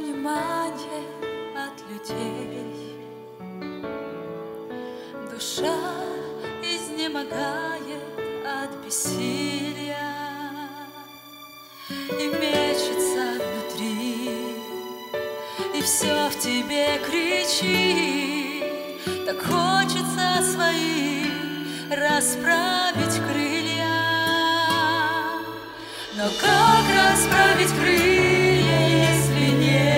понимание от людей. Душа изнемогает от бессилия и мечется внутри, и все в тебе кричит, так хочется свои расправить крылья. Но как расправить крылья, если нет?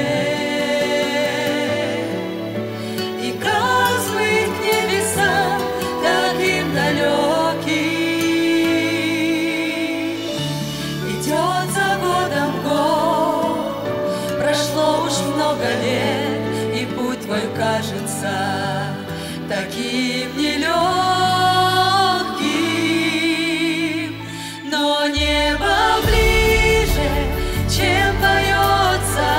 И путь твой кажется таким нелегким, но небо ближе, чем поется.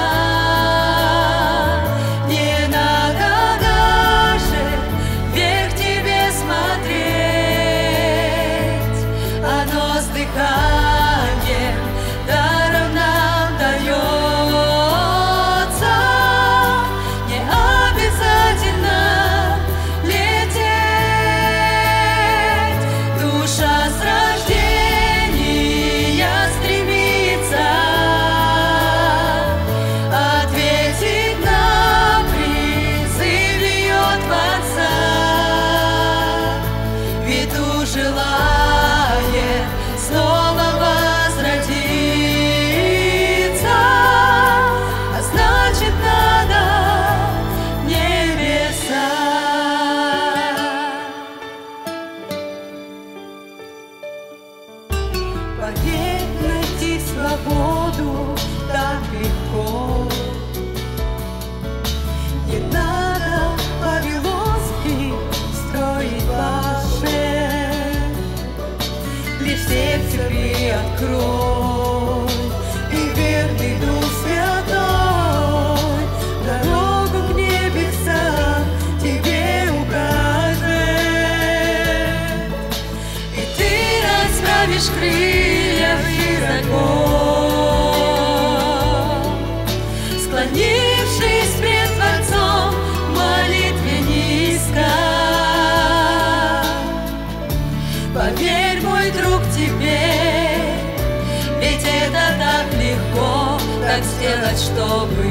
Не надо даже вверх тебе смотреть, оно с дыханием даром нам дает. Поверь, найти свободу так легко. Не надо по-вилозски строить ваши, лишь сердце приоткрой, и верный Дух Святой дорогу к небесам тебе укажет. И ты расправишь крылья высоко, склонившись пред Творцом в молитве низко. Поверь, мой друг, тебе, ведь это так легко, так сделать, чтобы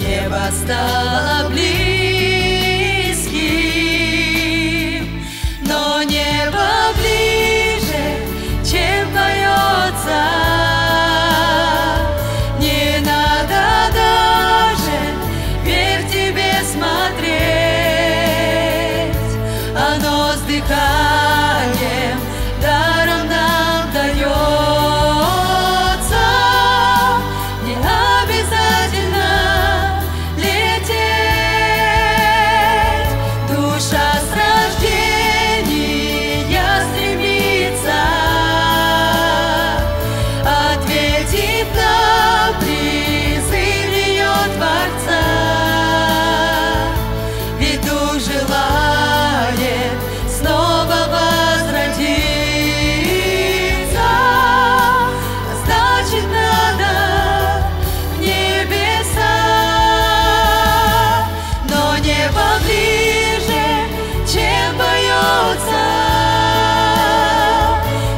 небо стало близким. Но небо ближе, чем поется. Дыханием даром нам дается, не обязательно лететь. Душа с рождения стремится ответить на призыв ее Творца, ведь душа желает снова возродиться, а значит, надо в небеса. Но небо ближе, чем поется.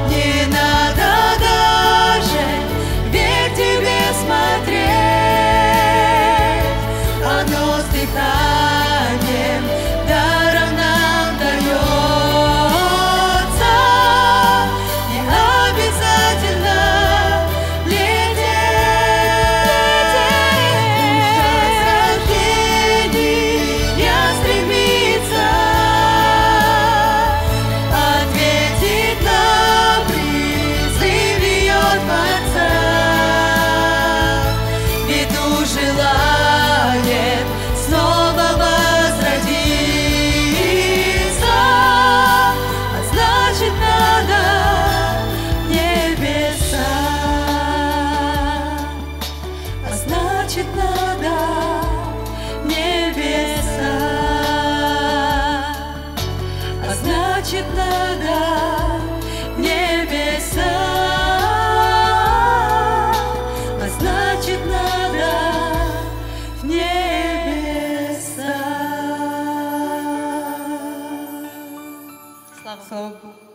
Не надо даже вверх тебе смотреть, оно с дыханием даром нам дает. Значит, надо в небеса, а значит, надо. как